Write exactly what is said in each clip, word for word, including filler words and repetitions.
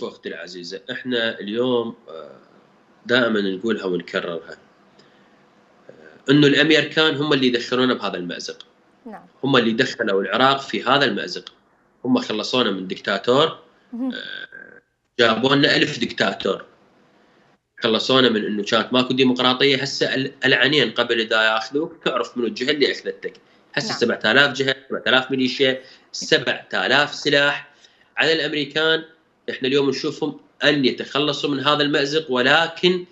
شوف أختي العزيزة، إحنا اليوم دائما نقولها ونكررها إنه الأمريكان هم اللي دخلونا بهذا المأزق. نعم. هم اللي دخلوا العراق في هذا المأزق، هم خلصونا من دكتاتور، جابوا لنا ألف دكتاتور، خلصونا من إنه كانت ماكو ديمقراطية. هسه العنين قبل إذا يأخذوك تعرف من الجهة اللي أخذتك. هسه سبعة آلاف جهة، سبعة آلاف ميليشيا، سبعة آلاف سلاح. على الأمريكان إحنا اليوم نشوفهم أن يتخلصوا من هذا المأزق، ولكن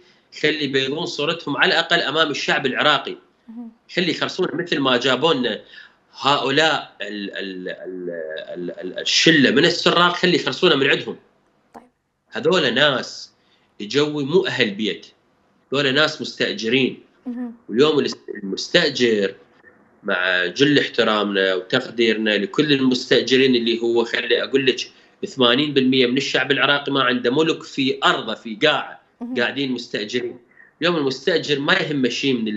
خلي يبيضون صورتهم على الأقل أمام الشعب العراقي، خلي يخلصون مثل ما جابونا هؤلاء ال ال ال ال الشلة من السراق، خلي يخلصونا من عندهم. هذول ناس يجوي مو أهل بيت، هذول ناس مستأجرين، واليوم المستأجر مع جل احترامنا وتقديرنا لكل المستأجرين اللي هو خلي أقول لك ثمانين بالمئة من الشعب العراقي ما عنده ملك في أرضه، في قاعة قاعدين مستأجرين. اليوم المستأجر ما يهم شيء من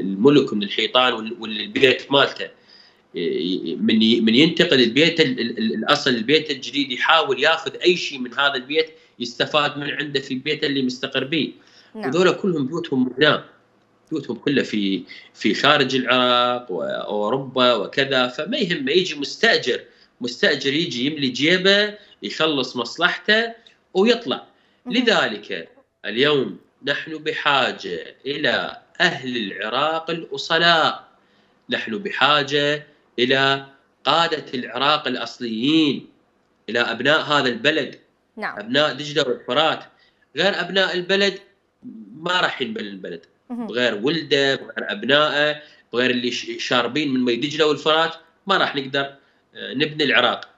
الملك ومن الحيطان والبيت مالته، من من ينتقل البيت الأصل البيت الجديد يحاول ياخذ أي شيء من هذا البيت يستفاد من عنده في بيته اللي مستقر به. هذول كلهم بيوتهم هنا، بيوتهم كلها في في خارج العراق وأوروبا وكذا، فما يهم. يجي مستأجر، مستأجر يجي يملي جيبه، يخلص مصلحته ويطلع. لذلك اليوم نحن بحاجة إلى أهل العراق الأصلاء، نحن بحاجة إلى قادة العراق الأصليين، إلى أبناء هذا البلد. نعم. أبناء دجلة والفرات. غير أبناء البلد ما راح ينبل البلد، بغير ولده، بغير أبنائه، بغير اللي شاربين من مي دجلة والفرات ما راح نقدر نبني العراق.